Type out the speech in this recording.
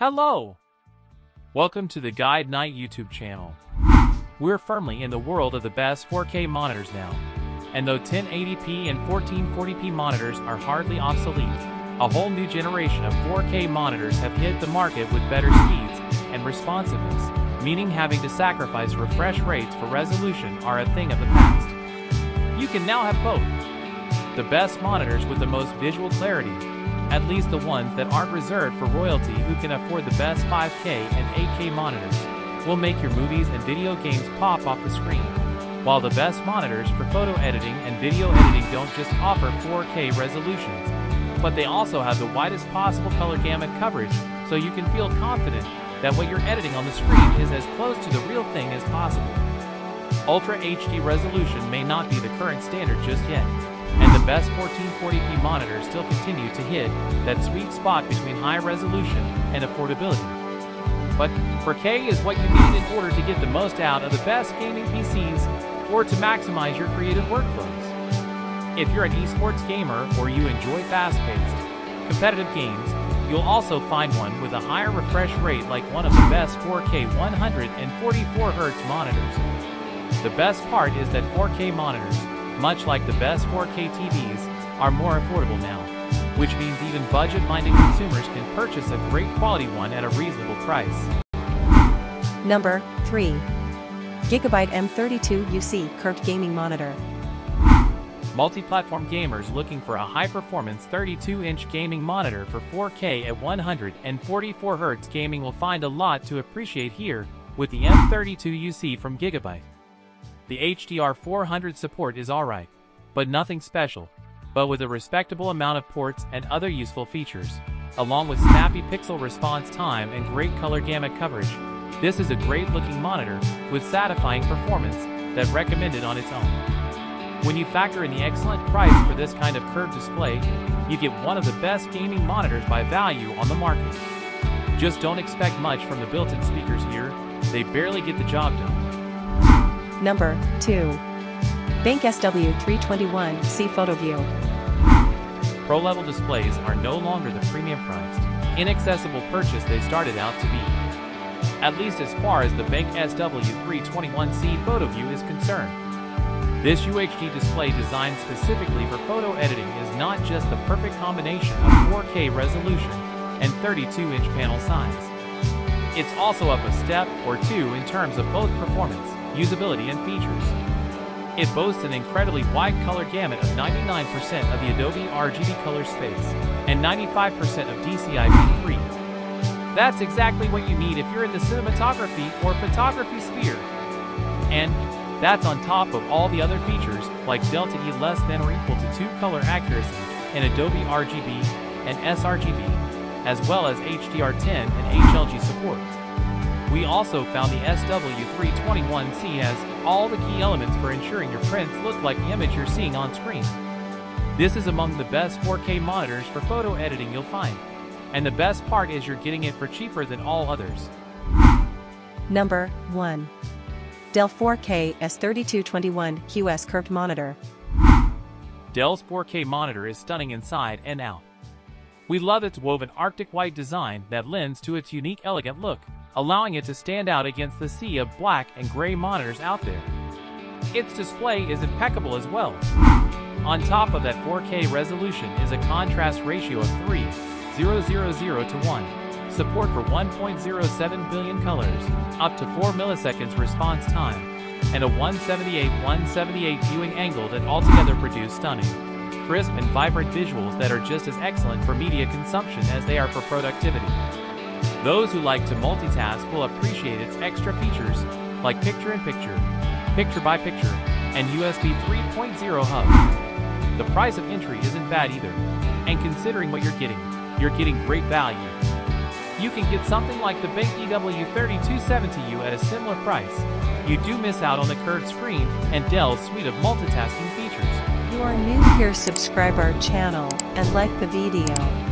Hello! Welcome to the GuideKnight YouTube channel. We're firmly in the world of the best 4K monitors now. And though 1080p and 1440p monitors are hardly obsolete, a whole new generation of 4K monitors have hit the market with better speeds and responsiveness, meaning having to sacrifice refresh rates for resolution are a thing of the past. You can now have both. The best monitors with the most visual clarity, at least the ones that aren't reserved for royalty who can afford the best 5K and 8K monitors, will make your movies and video games pop off the screen, while the best monitors for photo editing and video editing don't just offer 4K resolutions, but they also have the widest possible color gamut coverage, so you can feel confident that what you're editing on the screen is as close to the real thing as possible. Ultra HD resolution may not be the current standard just yet, and the best 1440p monitors still continue to hit that sweet spot between high resolution and affordability. But 4K is what you need in order to get the most out of the best gaming PCs or to maximize your creative workflows. If you're an esports gamer or you enjoy fast-paced, competitive games, you'll also find one with a higher refresh rate like one of the best 4K 144Hz monitors. The best part is that 4K monitors, much like the best 4K TVs, are more affordable now, which means even budget-minded consumers can purchase a great quality one at a reasonable price. Number 3. Gigabyte M32UC Curved Gaming Monitor. Multi-platform gamers looking for a high-performance 32-inch gaming monitor for 4K at 144Hz gaming will find a lot to appreciate here with the M32UC from Gigabyte. The HDR400 support is alright, but nothing special, but with a respectable amount of ports and other useful features, along with snappy pixel response time and great color gamut coverage, this is a great-looking monitor with satisfying performance that recommended on its own. When you factor in the excellent price for this kind of curved display, you get one of the best gaming monitors by value on the market. Just don't expect much from the built-in speakers here, they barely get the job done. Number 2. BenQ SW321C PhotoView. Pro-level displays are no longer the premium-priced, inaccessible purchase they started out to be, at least as far as the BenQ SW321C PhotoView is concerned. This UHD display designed specifically for photo editing is not just the perfect combination of 4K resolution and 32-inch panel size. It's also up a step or two in terms of both performance, usability, and features. It boasts an incredibly wide color gamut of 99% of the Adobe RGB color space and 95% of DCI-P3. That's exactly what you need if you're in the cinematography or photography sphere. And that's on top of all the other features like Delta E less than or equal to 2 color accuracy and Adobe RGB and sRGB, as well as HDR10 and HLG support. We also found the SW321C has all the key elements for ensuring your prints look like the image you're seeing on screen. This is among the best 4K monitors for photo editing you'll find. And the best part is you're getting it for cheaper than all others. Number 1. Dell 4K S3221QS Curved Monitor. Dell's 4K monitor is stunning inside and out. We love its woven Arctic white design that lends to its unique, elegant look, allowing it to stand out against the sea of black and gray monitors out there. Its display is impeccable as well. On top of that, 4K resolution is a contrast ratio of 3,000 to 1, support for 1.07 billion colors, up to 4 milliseconds response time, and a 178/178 viewing angle that altogether produce stunning, crisp and vibrant visuals that are just as excellent for media consumption as they are for productivity. Those who like to multitask will appreciate its extra features like picture-in-picture, picture-by-picture, and USB 3.0 hub. The price of entry isn't bad either, and considering what you're getting great value. You can get something like the BenQ EW3270U at a similar price. You do miss out on the curved screen and Dell's suite of multitasking features. If you are new here, subscribe our channel and like the video.